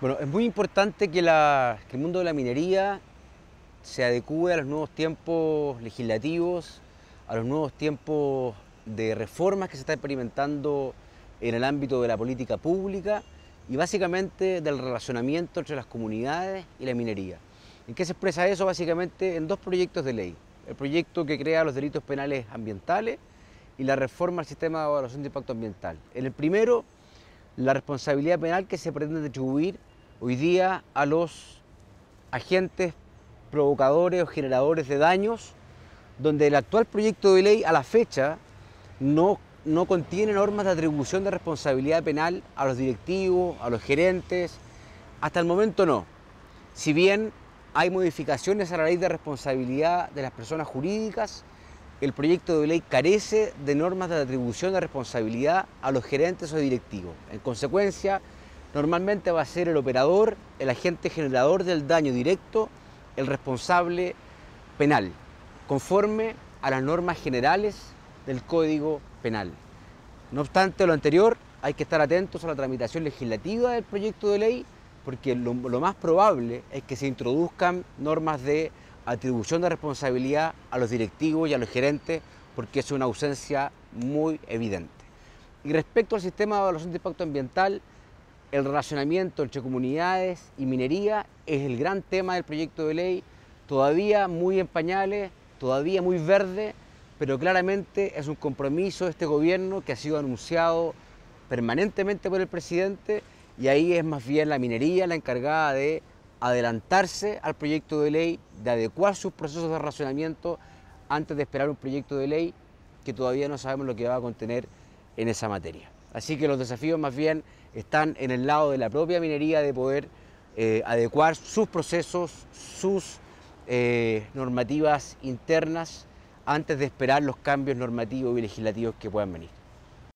Bueno, es muy importante que el mundo de la minería se adecue a los nuevos tiempos legislativos, a los nuevos tiempos de reformas que se están experimentando en el ámbito de la política pública y básicamente del relacionamiento entre las comunidades y la minería. ¿En qué se expresa eso? Básicamente en dos proyectos de ley. El proyecto que crea los delitos penales ambientales y la reforma al sistema de evaluación de impacto ambiental. En el primero, la responsabilidad penal que se pretende atribuir hoy día a los agentes provocadores o generadores de daños, donde el actual proyecto de ley a la fecha no contiene normas de atribución de responsabilidad penal a los directivos, a los gerentes, hasta el momento no. Si bien hay modificaciones a la ley de responsabilidad de las personas jurídicas, el proyecto de ley carece de normas de atribución de responsabilidad a los gerentes o directivos. En consecuencia, normalmente va a ser el operador, el agente generador del daño directo, el responsable penal, conforme a las normas generales del Código Penal. No obstante lo anterior, hay que estar atentos a la tramitación legislativa del proyecto de ley, porque lo más probable es que se introduzcan normas de atribución de responsabilidad a los directivos y a los gerentes, porque es una ausencia muy evidente. Y respecto al sistema de evaluación de impacto ambiental, el relacionamiento entre comunidades y minería es el gran tema del proyecto de ley, todavía muy en pañales, todavía muy verde, pero claramente es un compromiso de este gobierno que ha sido anunciado permanentemente por el presidente, y ahí es más bien la minería la encargada de adelantarse al proyecto de ley, de adecuar sus procesos de relacionamiento antes de esperar un proyecto de ley que todavía no sabemos lo que va a contener en esa materia. Así que los desafíos más bien están en el lado de la propia minería de poder adecuar sus procesos, sus normativas internas antes de esperar los cambios normativos y legislativos que puedan venir.